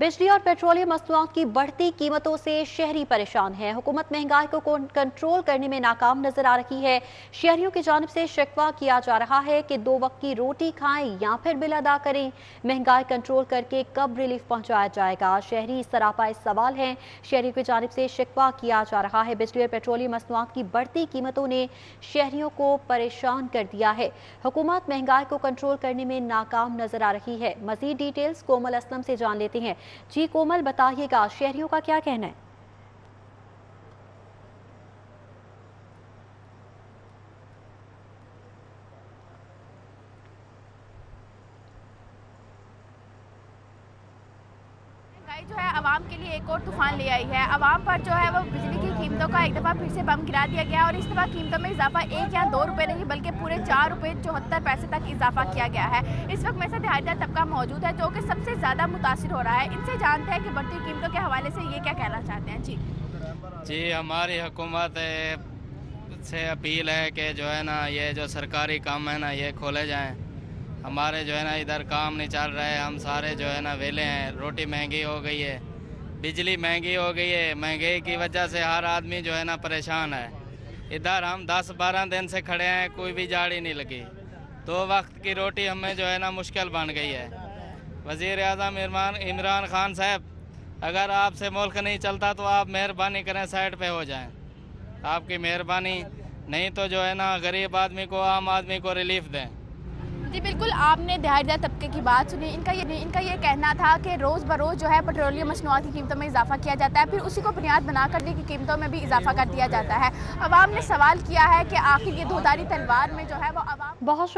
बिजली और पेट्रोलियम मसनूआत की बढ़ती कीमतों से शहरी परेशान हैं। हुकूमत महंगाई को कंट्रोल करने में नाकाम नजर आ रही है। शहरियों की जानिब से शिकवा किया जा रहा है कि दो वक्त की रोटी खाएं या फिर बिल अदा करें। महंगाई कंट्रोल करके कब रिलीफ पहुंचाया जाएगा? शहरी सरापा इस सवाल हैं। शहरियों की जानिब से शिकवा किया जा रहा है। बिजली और पेट्रोलियम मसनूआत की बढ़ती कीमतों ने शहरियों को परेशान कर दिया है। हुकूमत महंगाई को कंट्रोल करने में नाकाम नजर आ रही है। मजीद डिटेल्स कोमल असलम से जान लेते हैं। जी कोमल, बताइएगा शहरियों का क्या कहना है? जो है आवाम के लिए एक और तूफान ले आई है। आवाम पर जो है वो बिजली की कीमतों का एक दफ़ा फिर से बम गिरा दिया गया और इस दफ़ा कीमतों में इजाफा 1 या 2 रुपये नहीं बल्कि पूरे 4 रुपये 74 पैसे तक इजाफा किया गया है। इस वक्त मेरे साथ दिहाड़ीदार तबका मौजूद है जो कि सबसे ज़्यादा मुतासर हो रहा है। इनसे जानते हैं कि बढ़ती कीमतों के हवाले से ये क्या कहना चाहते हैं। जी, हमारी हुकूमत से अपील है कि जो है ना ये जो सरकारी काम है ना ये खोले जाएँ। हमारे जो है ना इधर काम नहीं चल रहा है। हम सारे जो है ना वेले हैं। रोटी महंगी हो गई है, बिजली महंगी हो गई है। महंगाई की वजह से हर आदमी जो है ना परेशान है। इधर हम 10-12 दिन से खड़े हैं, कोई भी झाड़ी नहीं लगी। 2 वक्त की रोटी हमें जो है ना मुश्किल बन गई है। वज़ीरे आज़म इमरान खान साहब, अगर आपसे मुल्क नहीं चलता तो आप मेहरबानी करें साइड पर हो जाएँ। आपकी मेहरबानी, नहीं तो जो है ना गरीब आदमी को, आम आदमी को रिलीफ दें। जी बिल्कुल, आपने दिहाड़ीदार तबके की बात सुनी। इनका ये कहना था कि रोज़ बरोज़ जो है पेट्रोलियम मसनूआत की कीमतों में इजाफा किया जाता है, फिर उसी को बुनियाद बनाकर दी की कीमतों में भी इजाफा कर दिया जाता है। आवाम ने सवाल किया है कि आखिर ये धोधारी तलवार में जो है वो आवाम बहुत